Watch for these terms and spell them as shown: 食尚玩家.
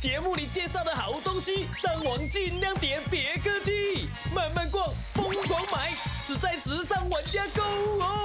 节目里介绍的好东西，上网尽量点，别客气。慢慢逛，疯狂买，只在时尚玩家购物哦。